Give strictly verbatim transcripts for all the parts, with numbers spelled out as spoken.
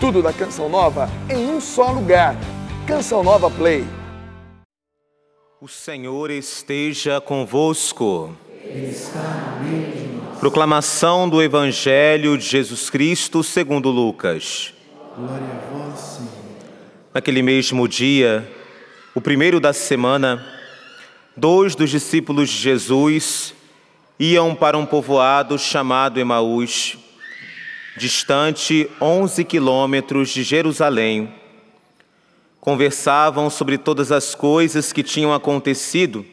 Tudo da Canção Nova em um só lugar. Canção Nova Play. O Senhor esteja convosco. Ele está no meio de nós. Proclamação do Evangelho de Jesus Cristo segundo Lucas. Glória a vós, Senhor. Naquele mesmo dia, o primeiro da semana, dois dos discípulos de Jesus iam para um povoado chamado Emaús, distante onze quilômetros de Jerusalém. Conversavam sobre todas as coisas que tinham acontecido.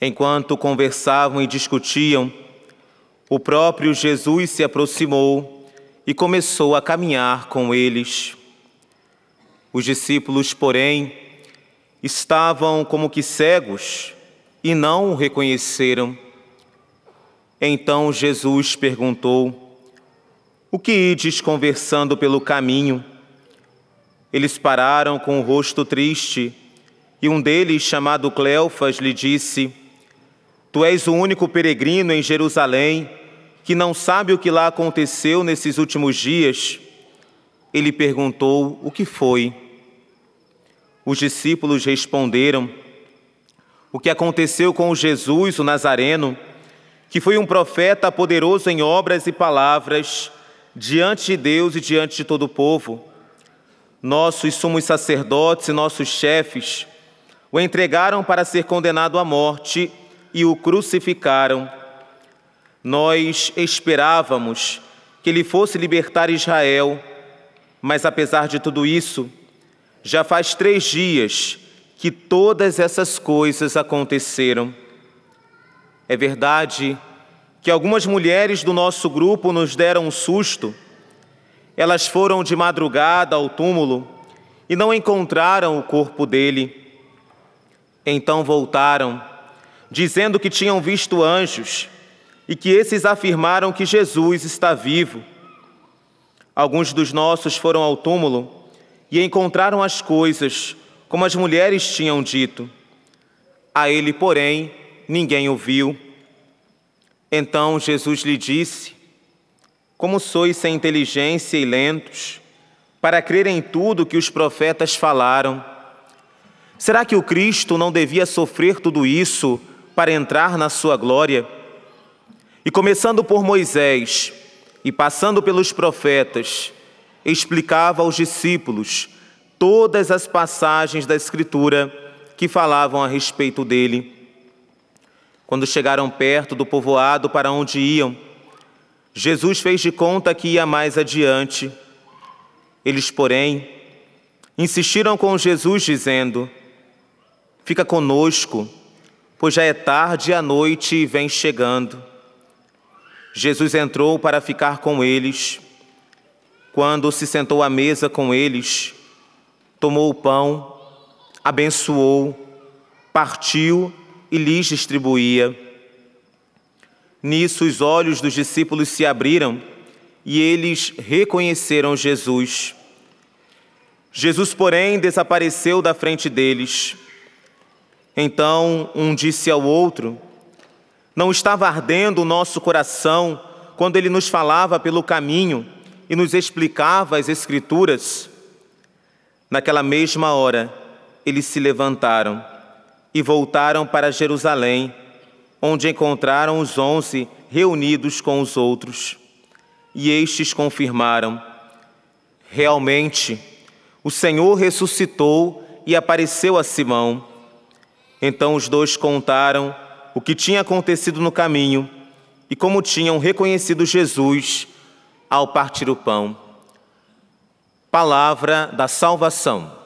Enquanto conversavam e discutiam, o próprio Jesus se aproximou e começou a caminhar com eles. Os discípulos, porém, estavam como que cegos e não o reconheceram. Então Jesus perguntou: "O que ides conversando pelo caminho?" Eles pararam com o rosto triste, e um deles, chamado Cléofas, lhe disse: "Tu és o único peregrino em Jerusalém que não sabe o que lá aconteceu nesses últimos dias." Ele perguntou: "O que foi?" Os discípulos responderam: "O que aconteceu com Jesus, o Nazareno, que foi um profeta poderoso em obras e palavras, diante de Deus e diante de todo o povo. Nossos sumos sacerdotes e nossos chefes o entregaram para ser condenado à morte e o crucificaram. Nós esperávamos que ele fosse libertar Israel, mas apesar de tudo isso, já faz três dias que todas essas coisas aconteceram. É verdade que algumas mulheres do nosso grupo nos deram um susto. Elas foram de madrugada ao túmulo e não encontraram o corpo dele. Então voltaram, dizendo que tinham visto anjos e que esses afirmaram que Jesus está vivo. Alguns dos nossos foram ao túmulo e encontraram as coisas, como as mulheres tinham dito. A ele, porém, ninguém o viu." Então Jesus lhe disse: "Como sois sem inteligência e lentos, para crer em tudo que os profetas falaram? Será que o Cristo não devia sofrer tudo isso para entrar na sua glória? E começando por Moisés e passando pelos profetas, explicava aos discípulos todas as passagens da Escritura que falavam a respeito dele." Quando chegaram perto do povoado para onde iam, Jesus fez de conta que ia mais adiante. Eles, porém, insistiram com Jesus, dizendo: "Fica conosco, pois já é tarde e a noite vem chegando." Jesus entrou para ficar com eles. Quando se sentou à mesa com eles, tomou o pão, abençoou, partiu e lhes distribuía. Nisso os olhos dos discípulos se abriram e eles reconheceram Jesus. Jesus, porém, desapareceu da frente deles. Então um disse ao outro: "Não estava ardendo o nosso coração quando ele nos falava pelo caminho e nos explicava as Escrituras?" Naquela mesma hora, eles se levantaram e voltaram para Jerusalém, onde encontraram os onze reunidos com os outros. E estes confirmaram: "Realmente, o Senhor ressuscitou e apareceu a Simão." Então os dois contaram o que tinha acontecido no caminho e como tinham reconhecido Jesus ao partir o pão. Palavra da salvação.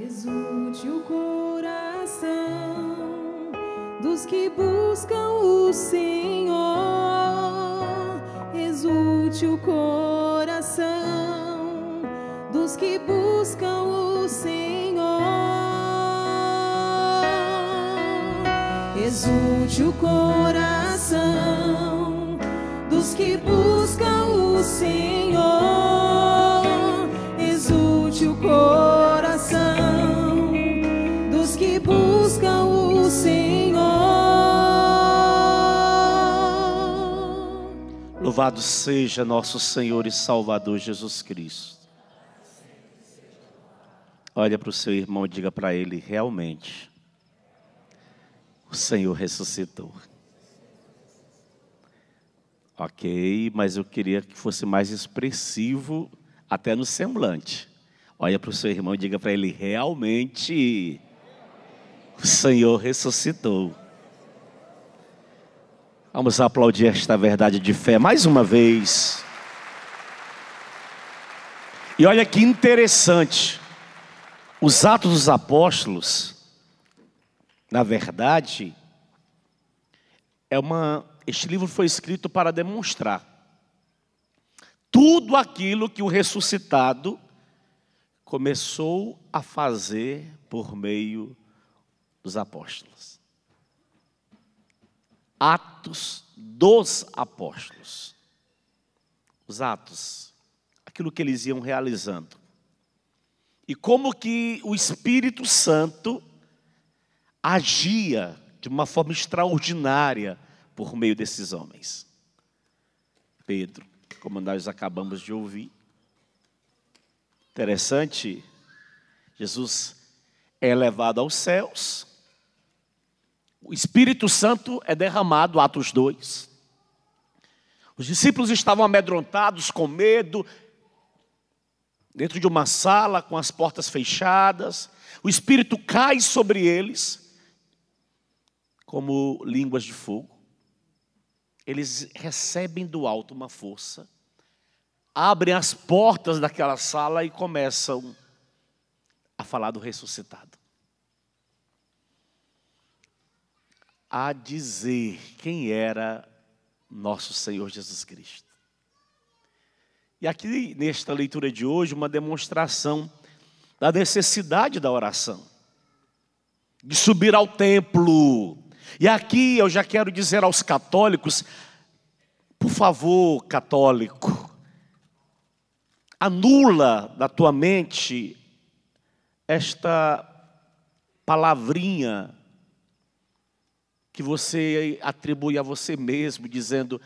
Exulte o coração dos que buscam o Senhor. Exulte o coração dos que buscam o Senhor. Exulte o coração dos que buscam o Senhor. Exulte o coração dos que buscam o Senhor. Louvado seja nosso Senhor e Salvador Jesus Cristo. Olha para o seu irmão e diga para ele, realmente, o Senhor ressuscitou. Ok, mas eu queria que fosse mais expressivo, até no semblante. Olha para o seu irmão e diga para ele, realmente, o Senhor ressuscitou. Vamos aplaudir esta verdade de fé mais uma vez. E olha que interessante, os Atos dos Apóstolos, na verdade, é uma... este livro foi escrito para demonstrar tudo aquilo que o ressuscitado começou a fazer por meio dos apóstolos. Atos dos apóstolos. Os atos, aquilo que eles iam realizando. E como que o Espírito Santo agia de uma forma extraordinária por meio desses homens. Pedro, como nós acabamos de ouvir. Interessante, Jesus é elevado aos céus. O Espírito Santo é derramado, Atos dois. Os discípulos estavam amedrontados, com medo, dentro de uma sala, com as portas fechadas. O Espírito cai sobre eles, como línguas de fogo. Eles recebem do alto uma força, abrem as portas daquela sala e começam a falar do ressuscitado. A dizer quem era nosso Senhor Jesus Cristo. E aqui, nesta leitura de hoje, uma demonstração da necessidade da oração. De subir ao templo. E aqui eu já quero dizer aos católicos, por favor, católico, anula da tua mente esta palavrinha que você atribui a você mesmo, dizendo,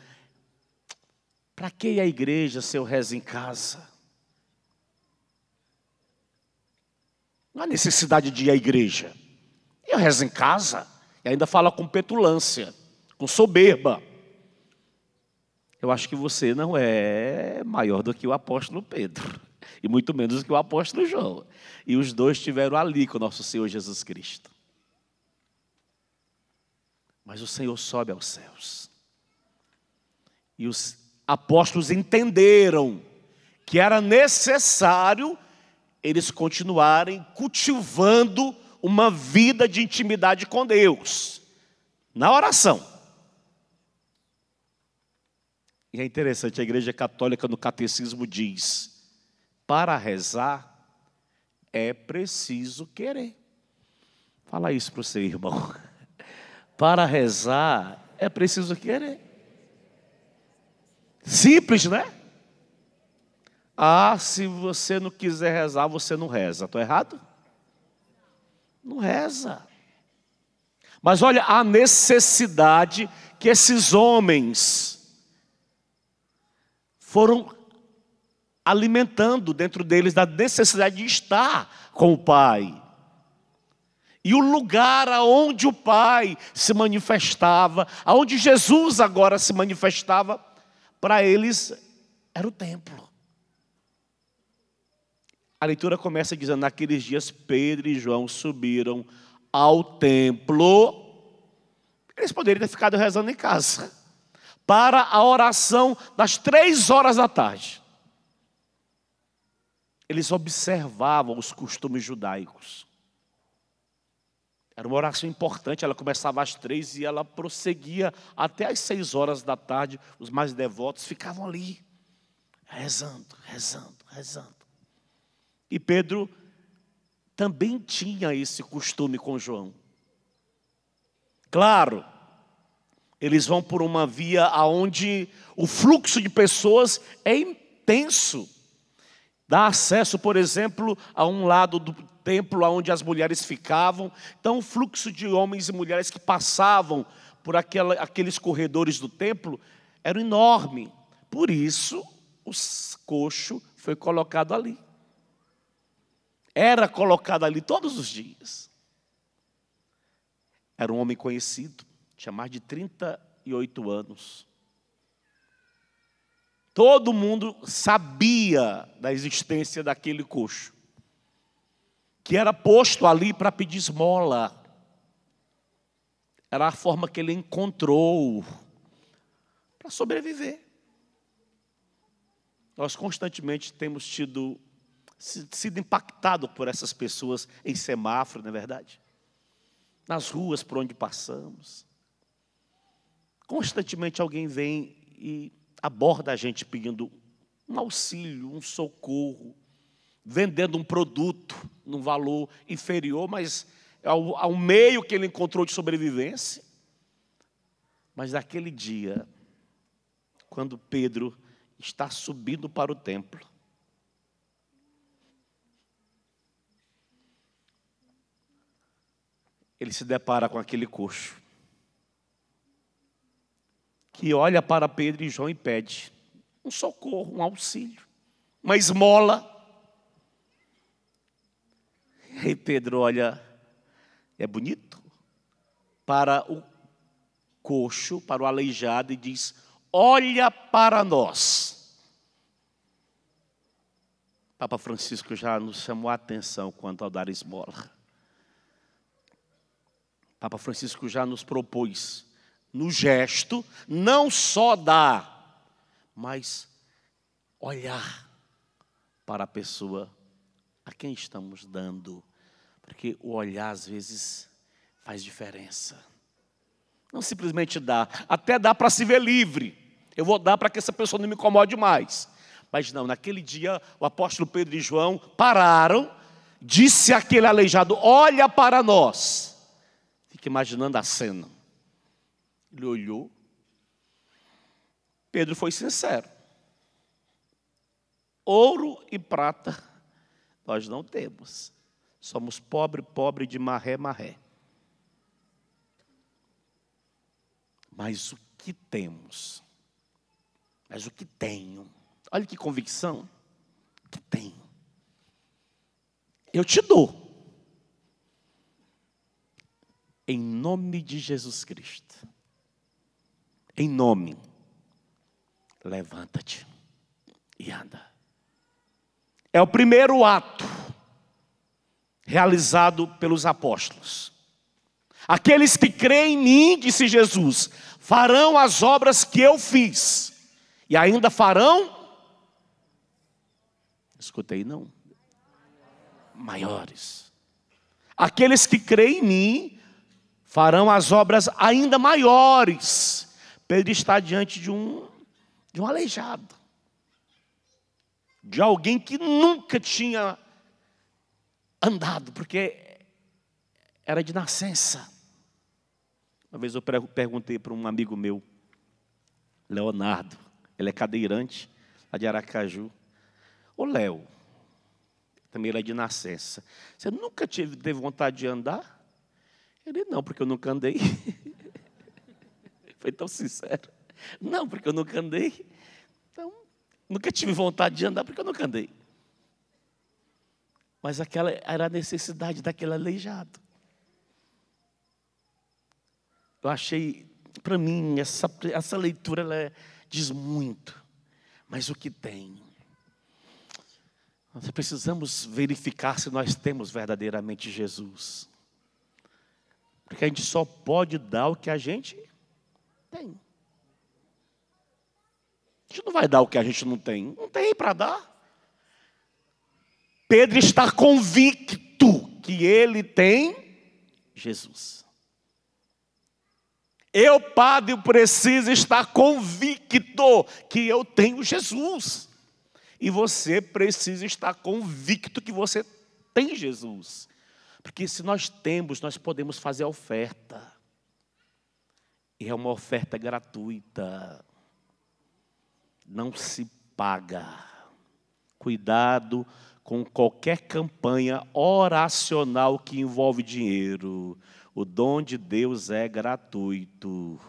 para que ir à igreja se eu rezo em casa? Não há necessidade de ir à igreja, eu rezo em casa. E ainda fala com petulância, com soberba. Eu acho que você não é maior do que o apóstolo Pedro, e muito menos do que o apóstolo João. E os dois estiveram ali com o nosso Senhor Jesus Cristo. Mas o Senhor sobe aos céus. E os apóstolos entenderam que era necessário eles continuarem cultivando uma vida de intimidade com Deus, na oração. E é interessante, a Igreja Católica no catecismo diz, para rezar é preciso querer. Fala isso para o seu irmão. Para rezar é preciso querer. Simples, né? Ah, se você não quiser rezar, você não reza. Estou errado? Não reza. Mas olha a necessidade que esses homens foram alimentando dentro deles, da necessidade de estar com o Pai. E o lugar aonde o Pai se manifestava, aonde Jesus agora se manifestava, para eles era o templo. A leitura começa dizendo, naqueles dias Pedro e João subiram ao templo. Eles poderiam ter ficado rezando em casa. Para a oração das três horas da tarde. Eles observavam os costumes judaicos. Era uma oração importante, ela começava às três e ela prosseguia até às seis horas da tarde. Os mais devotos ficavam ali, rezando, rezando, rezando. E Pedro também tinha esse costume com João. Claro, eles vão por uma via onde o fluxo de pessoas é intenso. Dá acesso, por exemplo, a um lado do templo onde as mulheres ficavam. Então, o fluxo de homens e mulheres que passavam por aquela, aqueles corredores do templo era enorme. Por isso, o coxo foi colocado ali. Era colocado ali todos os dias. Era um homem conhecido, tinha mais de trinta e oito anos. Todo mundo sabia da existência daquele coxo, que era posto ali para pedir esmola. Era a forma que ele encontrou para sobreviver. Nós constantemente temos tido, sido impactado por essas pessoas em semáforo, não é verdade? Nas ruas por onde passamos. Constantemente alguém vem e aborda a gente pedindo um auxílio, um socorro, vendendo um produto num valor inferior, mas ao, ao meio que ele encontrou de sobrevivência. Mas naquele dia, quando Pedro está subindo para o templo, ele se depara com aquele coxo, que olha para Pedro e João e pede um socorro, um auxílio, uma esmola. E Pedro olha, é bonito, para o coxo, para o aleijado, e diz: olha para nós. Papa Francisco já nos chamou a atenção quanto ao dar esmola. Papa Francisco já nos propôs, no gesto, não só dar, mas olhar para a pessoa a quem estamos dando. Porque o olhar, às vezes, faz diferença. Não simplesmente dar, até dá para se ver livre. Eu vou dar para que essa pessoa não me incomode mais. Mas não, naquele dia, o apóstolo Pedro e João pararam, disse àquele aleijado: olha para nós. Fique imaginando a cena. Ele olhou. Pedro foi sincero. Ouro e prata nós não temos. Somos pobre, pobre de marré, marré. Mas o que temos? Mas o que tenho? Olha que convicção. O que tenho? Eu te dou. Em nome de Jesus Cristo. Em nome, levanta-te e anda. É o primeiro ato realizado pelos apóstolos. Aqueles que creem em mim, disse Jesus, farão as obras que eu fiz. E ainda farão, escutei não, maiores. Aqueles que creem em mim, farão as obras ainda maiores. Pedro está diante de um, de um aleijado, de alguém que nunca tinha andado, porque era de nascença. Uma vez eu perguntei para um amigo meu, Leonardo, ele é cadeirante, lá de Aracaju. Ô Léo, também ele é de nascença, você nunca teve, teve vontade de andar? Ele, não, porque eu nunca andei. Foi tão sincero. Não, porque eu nunca andei. Então, nunca tive vontade de andar, porque eu nunca andei. Mas aquela era a necessidade daquele aleijado. Eu achei, para mim, essa, essa leitura ela diz muito. Mas o que tem? Nós precisamos verificar se nós temos verdadeiramente Jesus. Porque a gente só pode dar o que a gente tem. A gente não vai dar o que a gente não tem. Não tem para dar. Pedro está convicto que ele tem Jesus. Eu, padre, preciso estar convicto que eu tenho Jesus. E você precisa estar convicto que você tem Jesus. Porque se nós temos, nós podemos fazer a oferta. E é uma oferta gratuita. Não se paga. Cuidado com qualquer campanha oracional que envolve dinheiro. O dom de Deus é gratuito.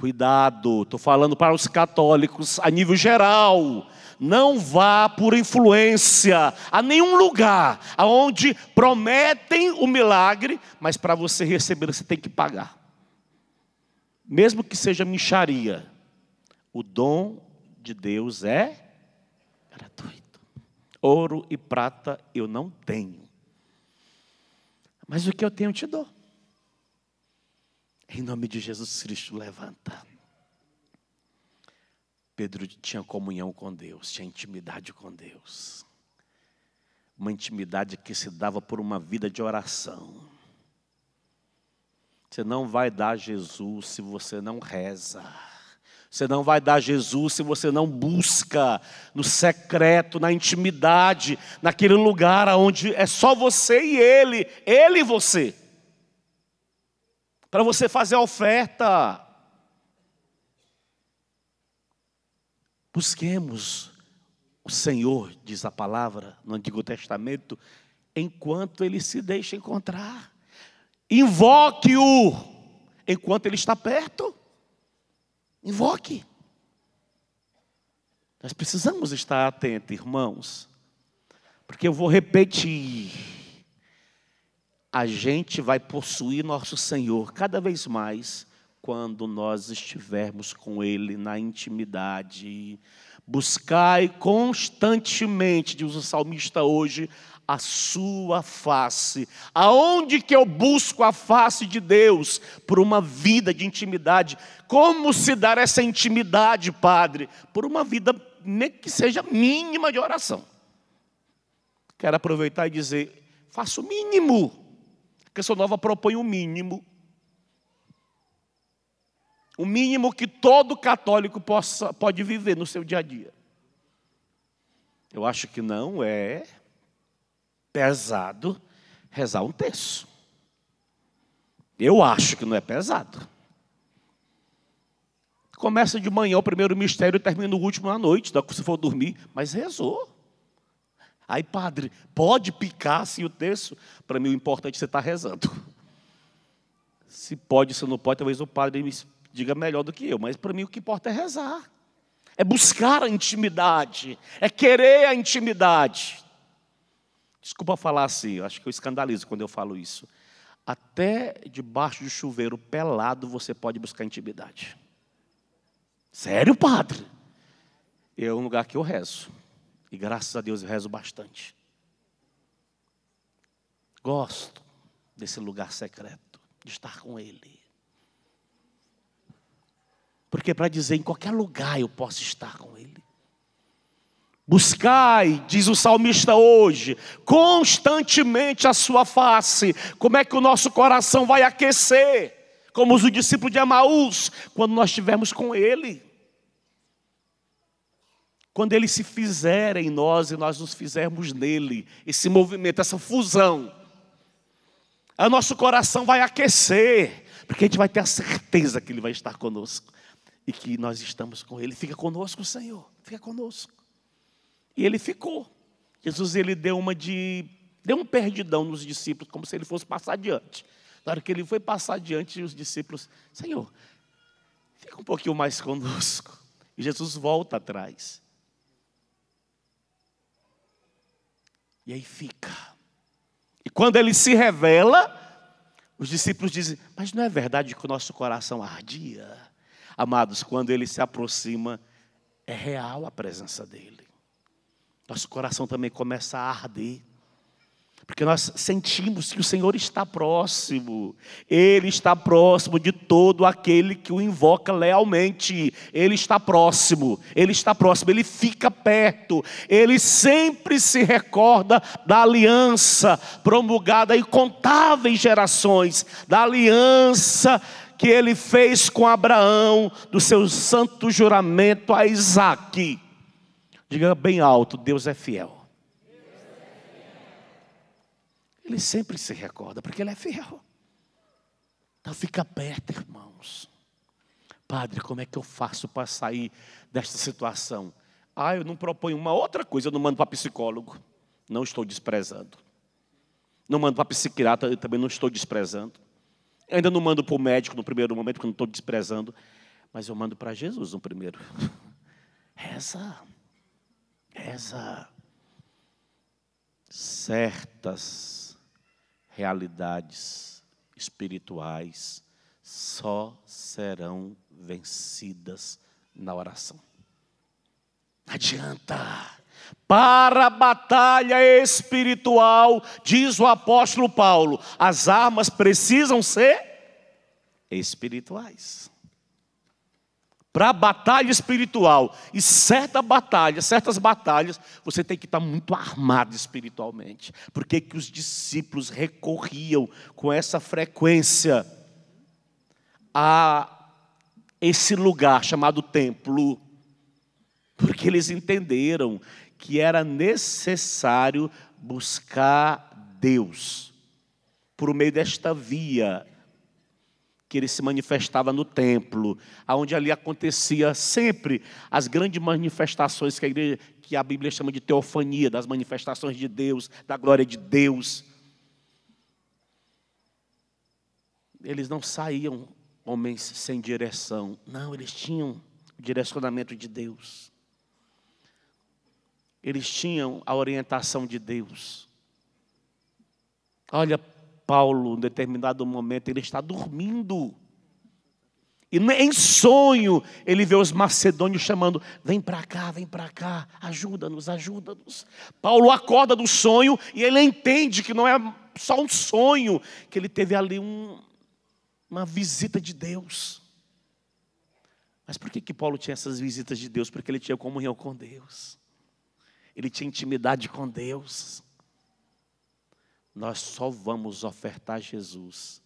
Cuidado, estou falando para os católicos a nível geral. Não vá por influência a nenhum lugar aonde prometem o milagre, mas para você receber você tem que pagar. Mesmo que seja mixaria, o dom de Deus é gratuito. Ouro e prata eu não tenho, mas o que eu tenho eu te dou. Em nome de Jesus Cristo, levanta. Pedro tinha comunhão com Deus, tinha intimidade com Deus. Uma intimidade que se dava por uma vida de oração. Você não vai dar Jesus se você não reza. Você não vai dar Jesus se você não busca no secreto, na intimidade, naquele lugar onde é só você e Ele, Ele e você. Para você fazer a oferta. Busquemos o Senhor, diz a palavra no Antigo Testamento, enquanto Ele se deixa encontrar. Invoque-o enquanto Ele está perto. Invoque. Nós precisamos estar atentos, irmãos, porque eu vou repetir. A gente vai possuir nosso Senhor cada vez mais quando nós estivermos com Ele na intimidade. Buscai constantemente, diz o salmista hoje, a sua face. Aonde que eu busco a face de Deus? Por uma vida de intimidade. Como se dar essa intimidade, Padre? Por uma vida nem que seja mínima de oração. Quero aproveitar e dizer, faça o mínimo. A Canção Nova propõe o mínimo. O mínimo que todo católico possa, pode viver no seu dia a dia. Eu acho que não é pesado rezar um terço. Eu acho que não é pesado. Começa de manhã o primeiro mistério e termina o último à noite, se for dormir, mas rezou. Aí, padre, pode picar assim o terço? Para mim o importante é você estar rezando. Se pode, se não pode, talvez o padre me diga melhor do que eu, mas para mim o que importa é rezar. É buscar a intimidade, é querer a intimidade. Desculpa falar assim, eu acho que eu escandalizo quando eu falo isso. Até debaixo de chuveiro pelado você pode buscar intimidade. Sério, padre? É um lugar que eu rezo. E graças a Deus eu rezo bastante. Gosto desse lugar secreto, de estar com Ele. Porque para dizer, em qualquer lugar eu posso estar com Ele. Buscai, diz o salmista hoje, constantemente a sua face. Como é que o nosso coração vai aquecer? Como os discípulos de Emaús, quando nós estivermos com Ele. Quando Ele se fizer em nós e nós nos fizermos nele. Esse movimento, essa fusão. O nosso coração vai aquecer. Porque a gente vai ter a certeza que Ele vai estar conosco. E que nós estamos com Ele. Fica conosco, Senhor. Fica conosco. E Ele ficou. Jesus, Ele deu uma de... Deu um perdidão nos discípulos, como se Ele fosse passar adiante. Na hora que Ele foi passar adiante, os discípulos... Senhor, fica um pouquinho mais conosco. E Jesus volta atrás. E aí fica. E quando Ele se revela, os discípulos dizem... Mas não é verdade que o nosso coração ardia? Amados, quando Ele se aproxima, é real a presença dEle. Nosso coração também começa a arder. Porque nós sentimos que o Senhor está próximo. Ele está próximo de todo aquele que o invoca lealmente. Ele está próximo. Ele está próximo. Ele fica perto. Ele sempre se recorda da aliança promulgada em incontáveis gerações. Da aliança que Ele fez com Abraão, do seu santo juramento a Isaque. Diga bem alto, Deus é fiel. Ele sempre se recorda, porque Ele é fiel. Então fica perto, irmãos. Padre, como é que eu faço para sair desta situação? Ah, eu não proponho uma outra coisa, eu não mando para psicólogo. Não estou desprezando. Não mando para psiquiatra, eu também não estou desprezando. Ainda não mando para o médico no primeiro momento, porque eu não estou desprezando. Mas eu mando para Jesus no primeiro. Reza. Reza. Certas realidades espirituais só serão vencidas na oração. Não adianta. Para a batalha espiritual, diz o apóstolo Paulo, as armas precisam ser espirituais. Para a batalha espiritual, e certa batalha, certas batalhas, você tem que estar muito armado espiritualmente. Por que que os discípulos recorriam com essa frequência a esse lugar chamado templo? Porque eles entenderam que era necessário buscar Deus por meio desta via que ele se manifestava no templo, onde ali acontecia sempre as grandes manifestações que a, igreja, que a Bíblia chama de teofania, das manifestações de Deus, da glória de Deus. Eles não saíam homens sem direção. Não, eles tinham o direcionamento de Deus. Eles tinham a orientação de Deus. Olha, Paulo, em determinado momento, ele está dormindo. E em sonho, ele vê os macedônios chamando, vem para cá, vem para cá, ajuda-nos, ajuda-nos. Paulo acorda do sonho e ele entende que não é só um sonho, que ele teve ali um, uma visita de Deus. Mas por que que Paulo tinha essas visitas de Deus? Porque ele tinha comunhão com Deus. Ele tinha intimidade com Deus. Nós só vamos ofertar Jesus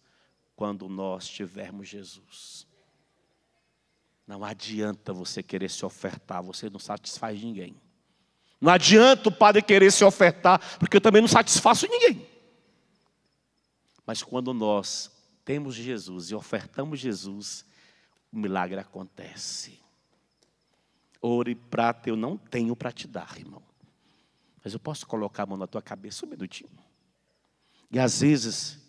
quando nós tivermos Jesus. Não adianta você querer se ofertar, você não satisfaz ninguém. Não adianta o padre querer se ofertar, porque eu também não satisfaço ninguém. Mas quando nós temos Jesus e ofertamos Jesus, o milagre acontece. Ouro e prata eu não tenho para te dar, irmão. Mas eu posso colocar a mão na tua cabeça um minutinho. E às vezes,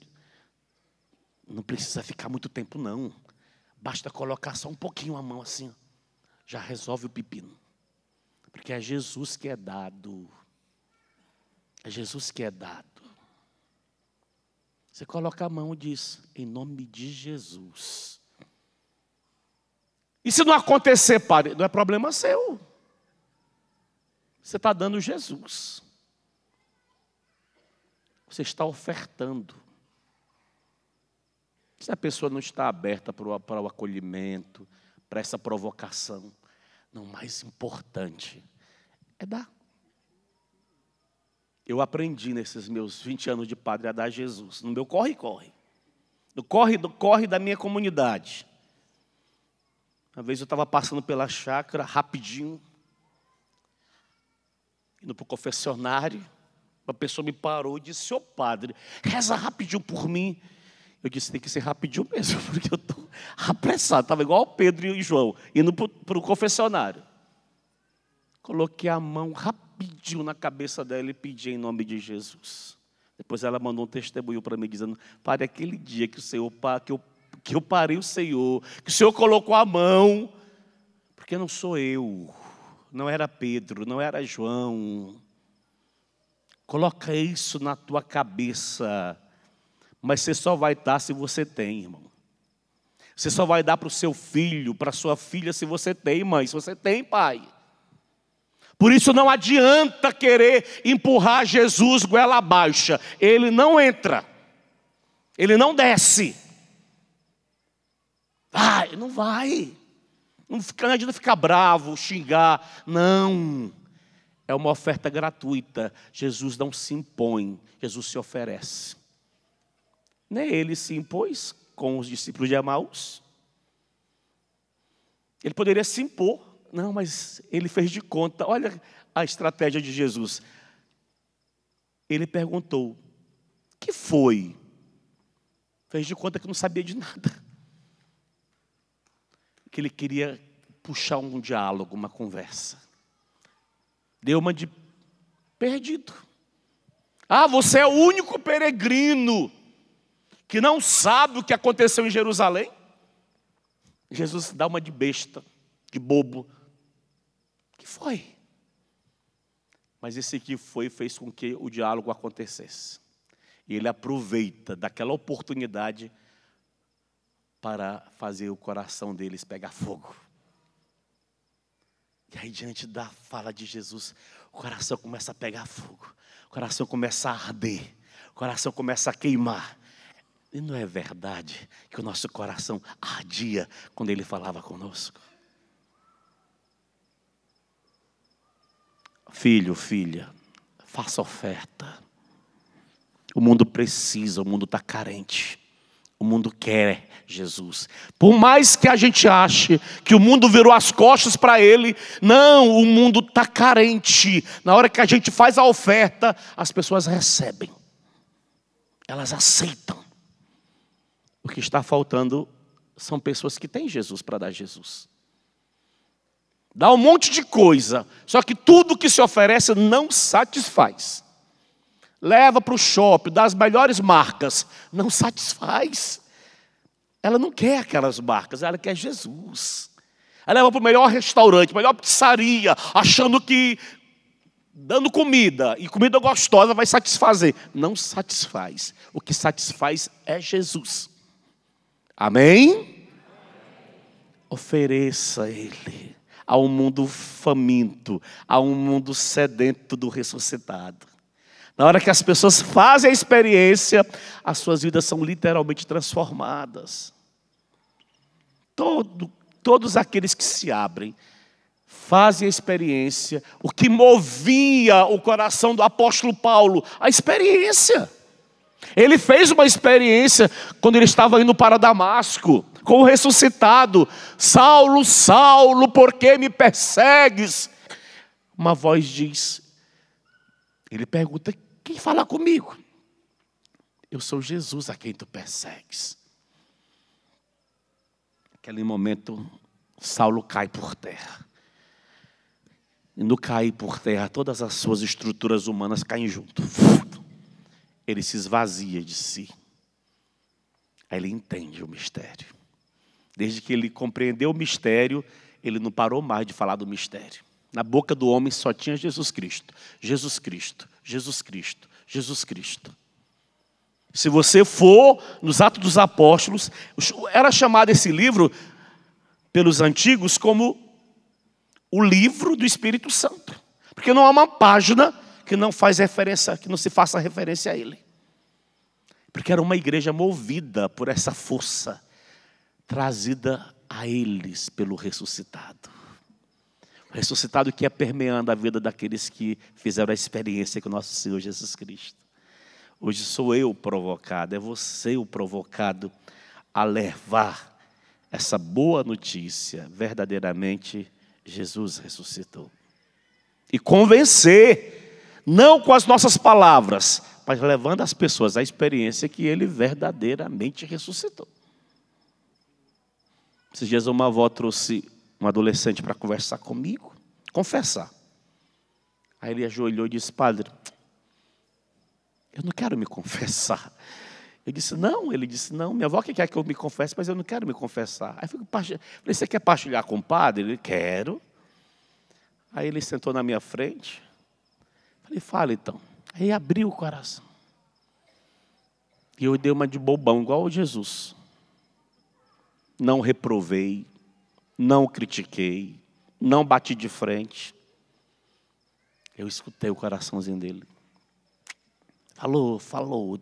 não precisa ficar muito tempo não. Basta colocar só um pouquinho a mão assim, já resolve o pepino. Porque é Jesus que é dado. É Jesus que é dado. Você coloca a mão e diz, em nome de Jesus. E se não acontecer, padre, não é problema seu. Você está dando Jesus. Você está ofertando. Se a pessoa não está aberta para o acolhimento, para essa provocação, não, o mais importante é dar. Eu aprendi nesses meus vinte anos de padre a dar Jesus. No meu corre-corre. No corre-corre da minha comunidade. Uma vez eu estava passando pela chácara, rapidinho, indo para o confessionário. Uma pessoa me parou e disse, ô padre, reza rapidinho por mim. Eu disse, tem que ser rapidinho mesmo, porque eu estou apressado. Estava igual o Pedro e o João, indo para o confessionário. Coloquei a mão rapidinho na cabeça dela e pedi em nome de Jesus. Depois ela mandou um testemunho para mim, dizendo, padre, aquele dia que, o senhor, que, eu, que eu parei o Senhor, que o Senhor colocou a mão, porque não sou eu, não era Pedro, não era João. Coloca isso na tua cabeça. Mas você só vai dar se você tem, irmão. Você só vai dar para o seu filho, para a sua filha, se você tem, mãe. Se você tem, pai. Por isso não adianta querer empurrar Jesus goela abaixo. Ele não entra. Ele não desce. Vai, não vai. Não adianta ficar bravo, xingar. Não. É uma oferta gratuita. Jesus não se impõe, Jesus se oferece. Nem ele se impôs com os discípulos de Emaús. Ele poderia se impor, não, mas ele fez de conta. Olha a estratégia de Jesus. Ele perguntou, que foi? Fez de conta que não sabia de nada. Que ele queria puxar um diálogo, uma conversa. Deu uma de perdido. Ah, você é o único peregrino que não sabe o que aconteceu em Jerusalém? Jesus dá uma de besta, de bobo. Que foi? Mas esse que foi fez com que o diálogo acontecesse. E ele aproveita daquela oportunidade para fazer o coração deles pegar fogo. E aí, diante da fala de Jesus, o coração começa a pegar fogo. O coração começa a arder. O coração começa a queimar. E não é verdade que o nosso coração ardia quando ele falava conosco? Filho, filha, faça oferta. O mundo precisa, o mundo está carente. O mundo quer Jesus. Por mais que a gente ache que o mundo virou as costas para ele, não, o mundo está carente. Na hora que a gente faz a oferta, as pessoas recebem. Elas aceitam. O que está faltando são pessoas que têm Jesus para dar Jesus. Dá um monte de coisa, só que tudo que se oferece não satisfaz. Leva para o shopping das melhores marcas, não satisfaz. Ela não quer aquelas marcas, ela quer Jesus. Ela leva para o melhor restaurante, melhor pizzaria, achando que dando comida, e comida gostosa vai satisfazer. Não satisfaz. O que satisfaz é Jesus. Amém? Amém. Ofereça Ele a um mundo faminto, a um mundo sedento do ressuscitado. Na hora que as pessoas fazem a experiência, as suas vidas são literalmente transformadas. Todo, todos aqueles que se abrem fazem a experiência. O que movia o coração do apóstolo Paulo? A experiência. Ele fez uma experiência quando ele estava indo para Damasco, com o ressuscitado. Saulo, Saulo, por que me persegues? Uma voz diz, ele pergunta, quem fala comigo? Eu sou Jesus a quem tu persegues. Naquele momento, Saulo cai por terra. E no cair por terra, todas as suas estruturas humanas caem junto. Ele se esvazia de si. Aí ele entende o mistério. Desde que ele compreendeu o mistério, ele não parou mais de falar do mistério. Na boca do homem só tinha Jesus Cristo. Jesus Cristo, Jesus Cristo, Jesus Cristo. Se você for nos Atos dos Apóstolos, era chamado esse livro pelos antigos como o livro do Espírito Santo. Porque não há uma página que não faz referência, que não se faça referência a ele. Porque era uma igreja movida por essa força, trazida a eles pelo ressuscitado. O ressuscitado que ia permeando a vida daqueles que fizeram a experiência com o nosso Senhor Jesus Cristo. Hoje sou eu o provocado, é você o provocado a levar essa boa notícia. Verdadeiramente, Jesus ressuscitou. E convencer, não com as nossas palavras, mas levando as pessoas à experiência que ele verdadeiramente ressuscitou. Esses dias uma avó trouxe um adolescente para conversar comigo, confessar. Aí ele ajoelhou e disse, padre, eu não quero me confessar. Eu disse, não, ele disse, não, minha avó quer que eu me confesse, mas eu não quero me confessar. Aí eu falei, você quer partilhar com o padre? Ele, quero. Aí ele sentou na minha frente. Falei, fala então. Aí abriu o coração. E eu dei uma de bobão, igual o Jesus. Não reprovei, não critiquei, não bati de frente. Eu escutei o coraçãozinho dele. Falou, falou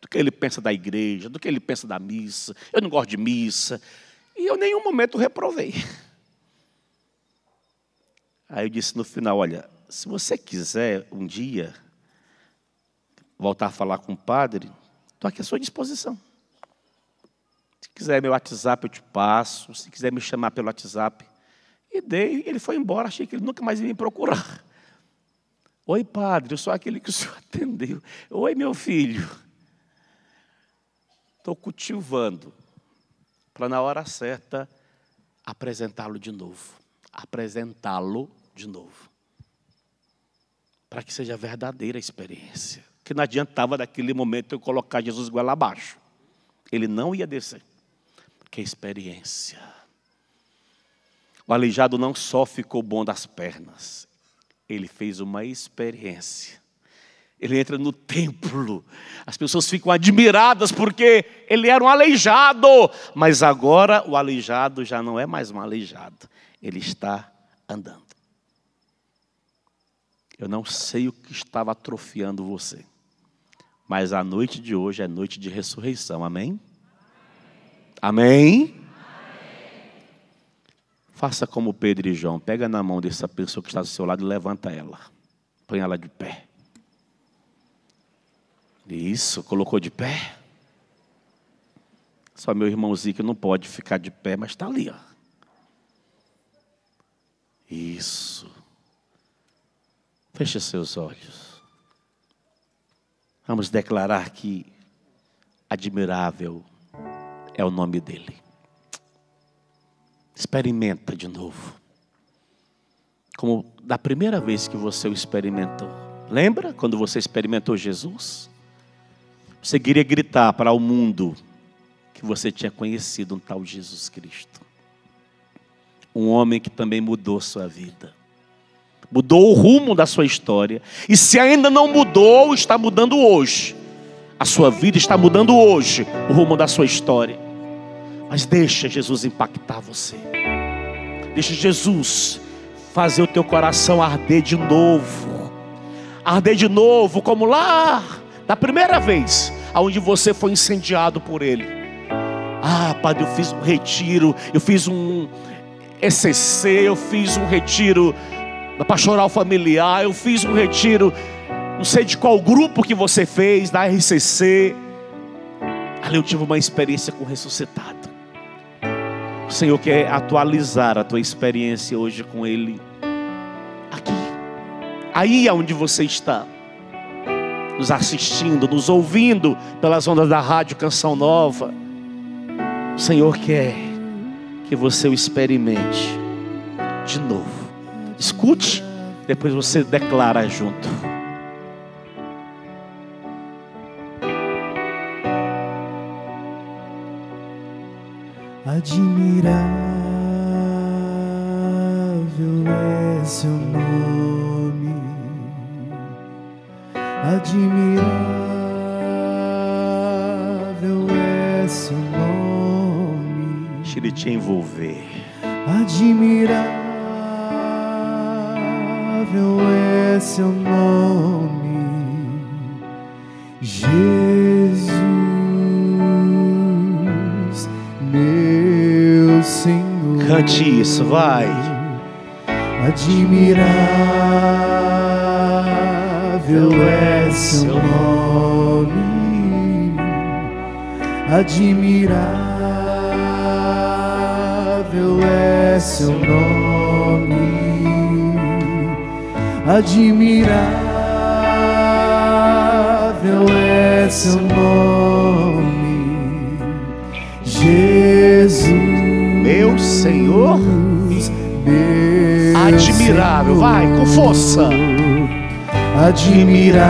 do que ele pensa da igreja, do que ele pensa da missa. Eu não gosto de missa. E eu em nenhum momento reprovei. Aí eu disse no final, olha, se você quiser um dia voltar a falar com o padre, estou aqui à sua disposição. Se quiser meu WhatsApp, eu te passo. Se quiser me chamar pelo WhatsApp. E dei, ele foi embora, achei que ele nunca mais ia me procurar. Oi, padre, eu sou aquele que o senhor atendeu. Oi, meu filho. Estou cultivando para, na hora certa, apresentá-lo de novo. Apresentá-lo de novo. Para que seja a verdadeira experiência. Que não adiantava naquele momento eu colocar Jesus goela abaixo. Ele não ia descer. Porque a experiência O aleijado não só ficou bom das pernas, ele fez uma experiência. Ele entra no templo, as pessoas ficam admiradas porque ele era um aleijado, mas agora o aleijado já não é mais um aleijado, ele está andando. Eu não sei o que estava atrofiando você, mas a noite de hoje é noite de ressurreição, amém? Amém? Amém? Faça como Pedro e João, pega na mão dessa pessoa que está do seu lado e levanta ela, põe ela de pé. Isso, colocou de pé. Só meu irmãozinho que não pode ficar de pé, mas está ali, ó. Isso. Feche seus olhos. Vamos declarar que admirável é o nome dele. Experimenta de novo. Como da primeira vez que você o experimentou. Lembra quando você experimentou Jesus? Você queria gritar para o mundo que você tinha conhecido um tal Jesus Cristo. Um homem que também mudou sua vida. Mudou o rumo da sua história. E se ainda não mudou, está mudando hoje. A sua vida está mudando hoje, o rumo da sua história. Mas deixa Jesus impactar você. Deixa Jesus fazer o teu coração arder de novo. Arder de novo, como lá... da primeira vez, aonde você foi incendiado por ele. Ah, padre, eu fiz um retiro, eu fiz um E C C, eu fiz um retiro da pastoral familiar, eu fiz um retiro, não sei de qual grupo que você fez, da R C C. Ali eu tive uma experiência com o ressuscitado. O Senhor quer atualizar a tua experiência hoje com ele. Aqui, aí é onde você está. Nos assistindo, nos ouvindo pelas ondas da rádio Canção Nova. O Senhor quer que você o experimente de novo. Escute, depois você declara junto. Admirável é seu nome. Admirável é seu nome. Deixa ele te envolver. Admirável é seu nome, Jesus, meu Senhor. Cante isso, vai. Admirável é seu nome, admirável é seu nome, admirável é seu nome, Jesus, meu Senhor, admirável, vai com força. Admirável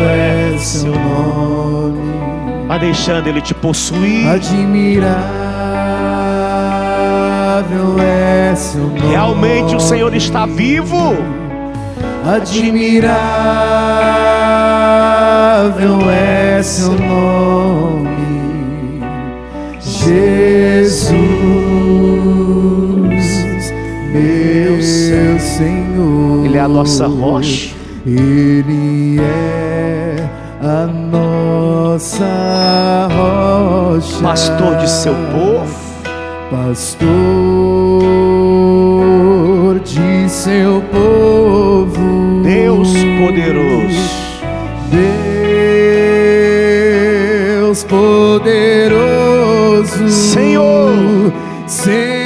é seu nome. Vai deixando ele te possuir. Admirável é seu nome. Realmente o Senhor está vivo. Admirável é seu nome, Jesus, meu Senhor. Ele é a nossa rocha. Ele é a nossa rocha. Pastor de seu povo. Pastor de seu povo. Deus poderoso. Deus poderoso. Senhor. Senhor.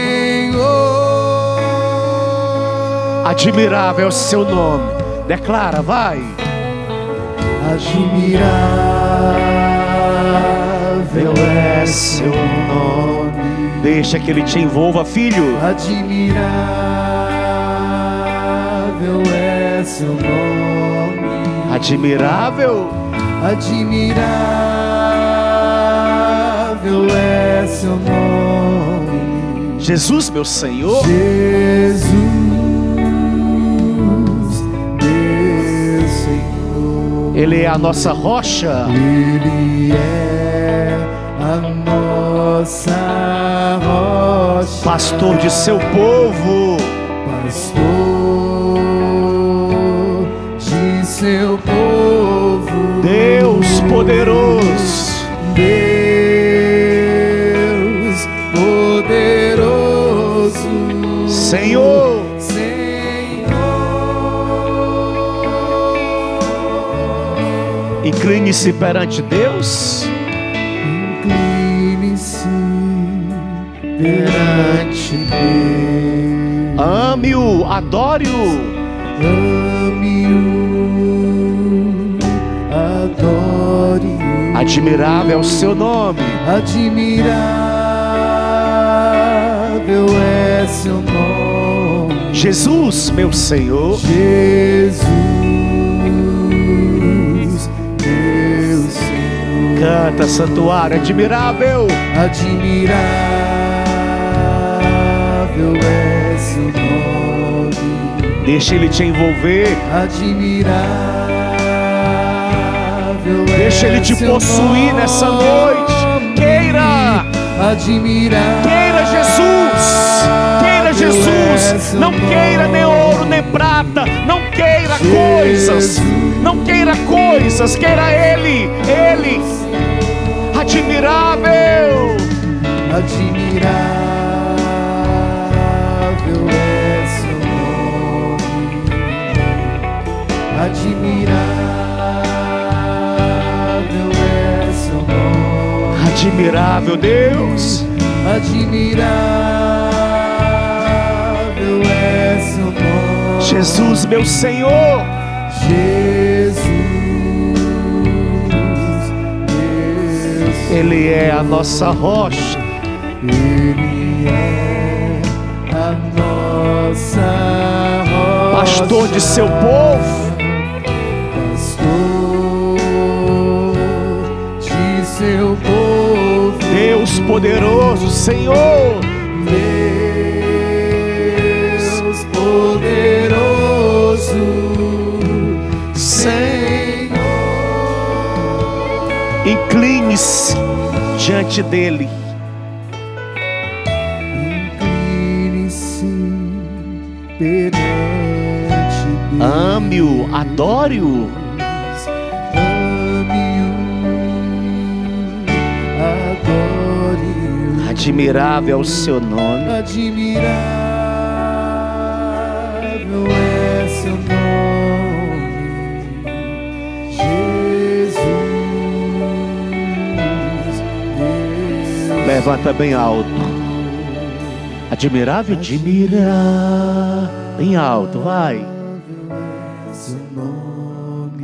Admirável é o seu nome. Declara, vai. Admirável é seu nome. Deixa que ele te envolva, filho. Admirável é seu nome. Admirável. Admirável é seu nome, Jesus, meu Senhor. Jesus, meu Senhor. Ele é a nossa rocha. Ele é a nossa rocha. Pastor de seu povo. Pastor de seu povo. Deus poderoso. Deus Senhor, Senhor, incline-se perante Deus, incline-se perante Deus, ame-o, adore-o, ame-o, adore-o, admirável é o seu nome, admirável é seu nome. Jesus, meu Senhor. Jesus, meu Senhor. Canta, santuário, admirável. Admirável é seu nome. Deixa ele te envolver. Admirável é Deixa ele te possuir nome. Nessa noite. Queira. Admirável. Queira Jesus. Jesus, não queira nem ouro nem prata, não queira coisas, não queira coisas, queira Ele, Ele, admirável, admirável é seu nome, admirável é seu nome, admirável Deus, admirável. Jesus, meu Senhor. Jesus, Jesus, Ele é a nossa rocha. Ele é a nossa rocha. Pastor de seu povo. Pastor de seu povo. Deus poderoso, Senhor. Senhor, incline-se diante dele. Incline-se perante dele. Ame-o, adore-o. Ame-o, adore-o. Admirável é o seu nome. Admirável. Levanta bem alto. Admirável, admira. Bem alto, vai.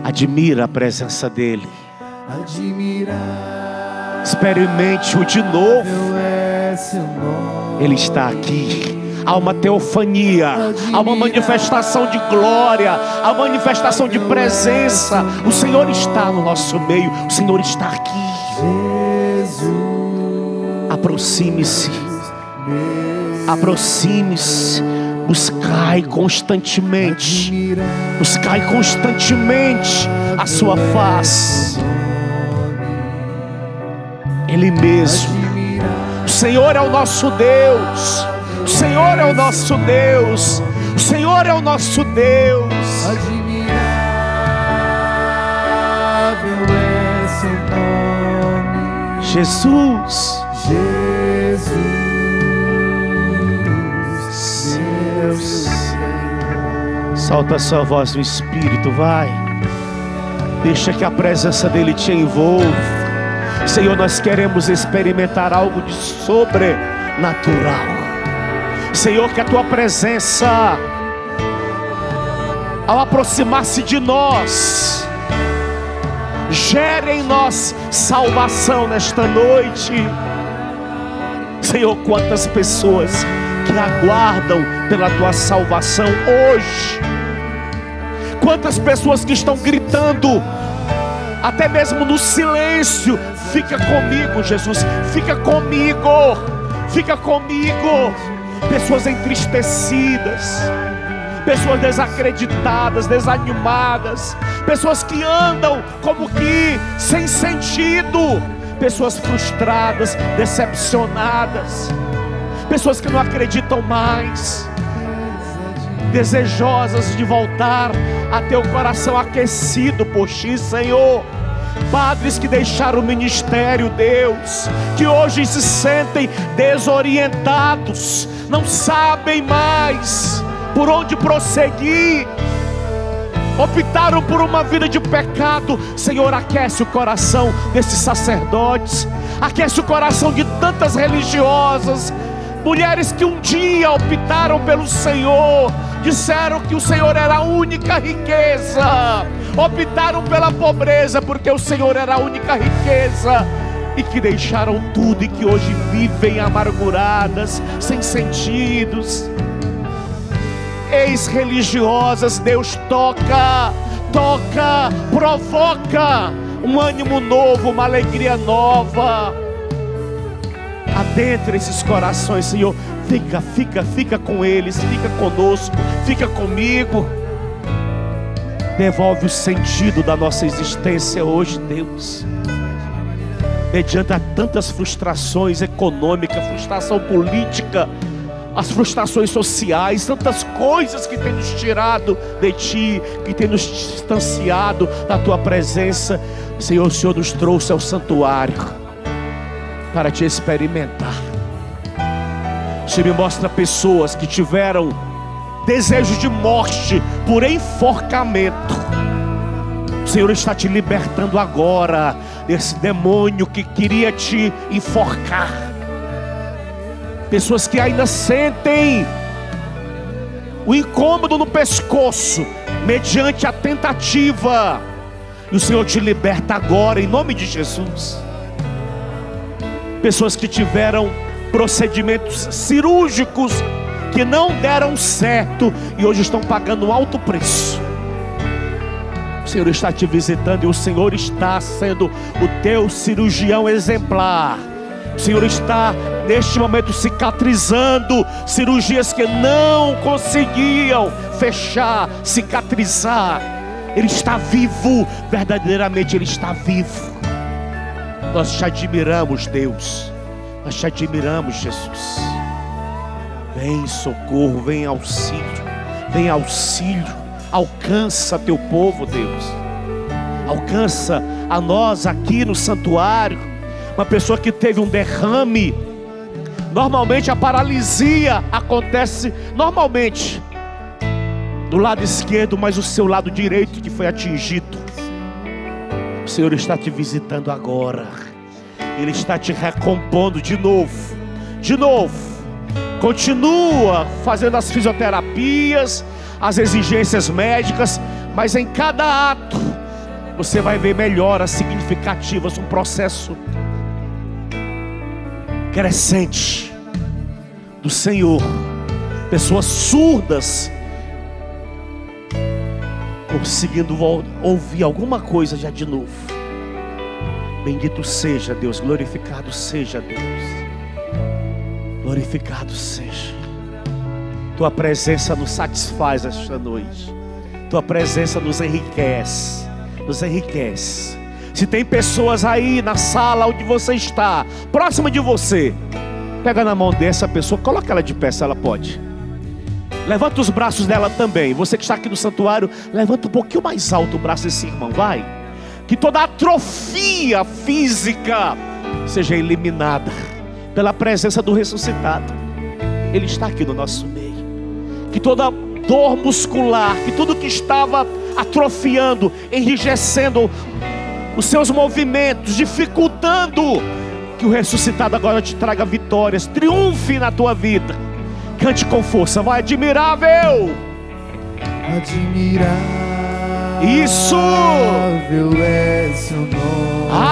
Admira a presença dele. Experimente-o de novo. Ele está aqui. Há uma teofania, há uma manifestação de glória, há uma manifestação de presença. O Senhor está no nosso meio. O Senhor está aqui. Aproxime-se, aproxime-se, buscai constantemente, buscai constantemente a sua face. Ele mesmo, o Senhor é o nosso Deus, o Senhor é o nosso Deus, o Senhor é o nosso Deus. Admirável é seu nome, Jesus. Jesus, meu Senhor. Solta a sua voz no Espírito, vai. Deixa que a presença dele te envolva. Senhor, nós queremos experimentar algo de sobrenatural. Senhor, que a tua presença, ao aproximar-se de nós, gere em nós salvação nesta noite. Senhor, quantas pessoas que aguardam pela Tua salvação hoje. Quantas pessoas que estão gritando, até mesmo no silêncio. Fica comigo, Jesus. Fica comigo. Fica comigo. pessoas entristecidas, pessoas desacreditadas, desanimadas, pessoas que andam como que sem sentido, pessoas frustradas, decepcionadas, pessoas que não acreditam mais, desejosas de voltar a ter o coração aquecido por Ti, Senhor. Padres que deixaram o ministério, Deus, que hoje se sentem desorientados, não sabem mais por onde prosseguir, optaram por uma vida de pecado. Senhor, aquece o coração desses sacerdotes, aquece o coração de tantas religiosas, mulheres que um dia optaram pelo Senhor, disseram que o Senhor era a única riqueza, optaram pela pobreza porque o Senhor era a única riqueza, e que deixaram tudo e que hoje vivem amarguradas, sem sentidos. Ex-religiosas, Deus, toca, toca, provoca um ânimo novo, uma alegria nova. Adentra esses corações, Senhor. Fica, fica, fica com eles, fica conosco, fica comigo. Devolve o sentido da nossa existência hoje, Deus. Mediante a tantas frustrações econômicas, frustração política, as frustrações sociais, tantas coisas que tem nos tirado de Ti, que tem nos distanciado da Tua presença. Senhor, o Senhor nos trouxe ao santuário para Te experimentar. O Senhor me mostra pessoas que tiveram desejo de morte por enforcamento. O Senhor está te libertando agora desse demônio que queria te enforcar. Pessoas que ainda sentem o incômodo no pescoço mediante a tentativa, e o Senhor te liberta agora em nome de Jesus. Pessoas que tiveram procedimentos cirúrgicos que não deram certo e hoje estão pagando um alto preço. O Senhor está te visitando e o Senhor está sendo o teu cirurgião exemplar. O Senhor está neste momento cicatrizando cirurgias que não conseguiam fechar, cicatrizar. Ele está vivo, verdadeiramente Ele está vivo. Nós te admiramos, Deus. Nós te admiramos, Jesus. Vem socorro, vem auxílio, vem auxílio. Alcança teu povo, Deus. Alcança a nós aqui no santuário. Uma pessoa que teve um derrame, normalmente a paralisia acontece normalmente do lado esquerdo, mas o seu lado direito que foi atingido. O Senhor está te visitando agora. Ele está te recompondo de novo, de novo. Continua fazendo as fisioterapias, as exigências médicas, mas em cada ato você vai ver melhoras significativas, um processo crescente do Senhor. Pessoas surdas conseguindo ouvir alguma coisa já de novo. Bendito seja Deus, glorificado seja Deus, glorificado seja. Tua presença nos satisfaz esta noite. Tua presença nos enriquece, nos enriquece. Se tem pessoas aí na sala onde você está, próxima de você, pega na mão dessa pessoa, coloca ela de pé se ela pode. Levanta os braços dela também. Você que está aqui no santuário, levanta um pouquinho mais alto o braço desse irmão, vai. Que toda atrofia física seja eliminada pela presença do ressuscitado. Ele está aqui no nosso meio. Que toda dor muscular, que tudo que estava atrofiando, enrijecendo os seus movimentos, dificultando, que o ressuscitado agora te traga vitórias, triunfe na tua vida. Cante com força, vai. Admirável, admirável, isso, é seu nome.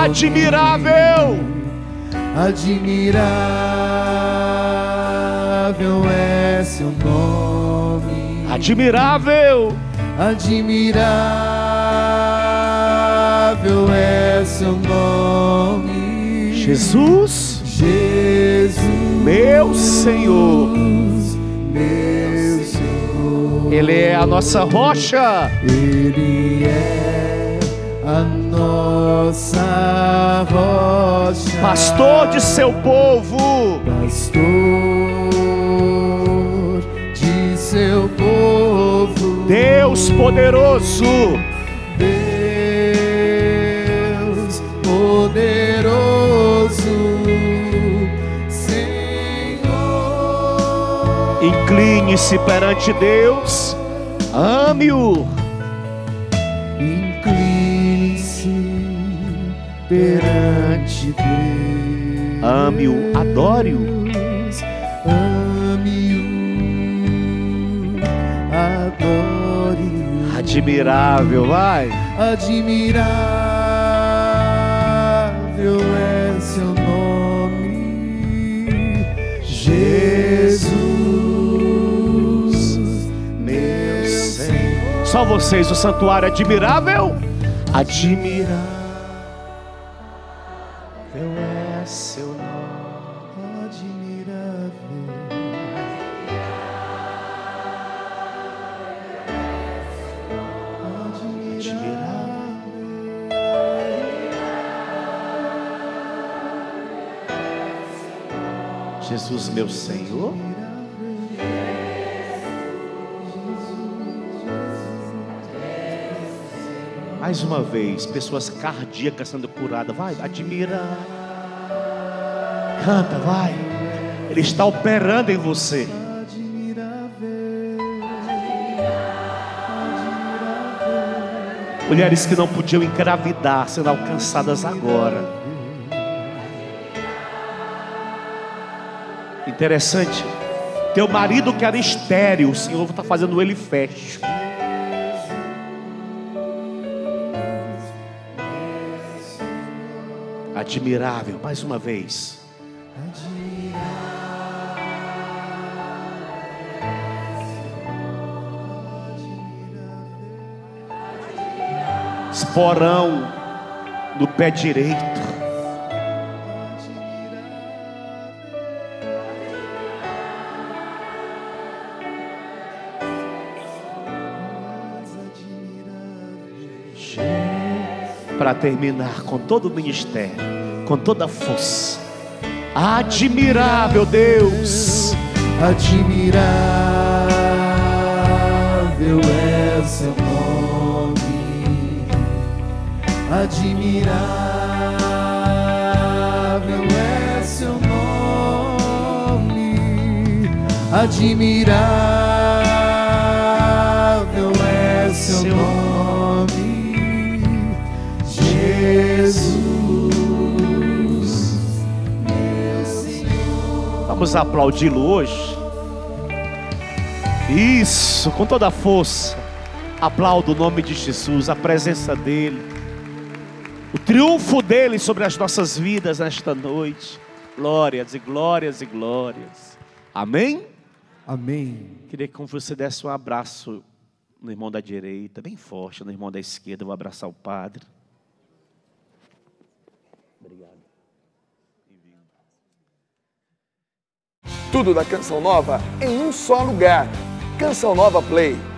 Admirável, admirável é seu nome. Admirável, admirável é seu nome, Jesus, Jesus, meu Senhor, a nossa rocha. Ele é a nossa rocha. Pastor de seu povo. Pastor de seu povo. Deus poderoso. Deus poderoso. Incline-se perante Deus, ame-o. Incline-se perante Deus, ame-o, adore-o. Ame-o, adore-o. Admirável, vai. Admirável é seu nome, Jesus. Só vocês, o santuário admirável, admirável é seu nome, admirável, admirável, Jesus meu Senhor. Mais uma vez, pessoas cardíacas sendo curadas. Vai, admira. Canta, vai. Ele está operando em você. Mulheres que não podiam engravidar sendo alcançadas agora. Interessante. Teu marido que era estéril, o Senhor está fazendo ele fértil. Admirável, mais uma vez. Esporão no pé direito. Para terminar com todo o ministério, com toda a força. Admirável Deus, admirável é o seu nome, admirável é seu nome, admirável é seu nome, Jesus. Vamos aplaudi-lo hoje. Isso, com toda a força. Aplauda o nome de Jesus, a presença dele, o triunfo dele sobre as nossas vidas nesta noite. Glórias e glórias e glórias. Amém? Amém. Queria que você desse um abraço no irmão da direita, bem forte, no irmão da esquerda. Vou abraçar o padre. Tudo da Canção Nova em um só lugar. Canção Nova Play.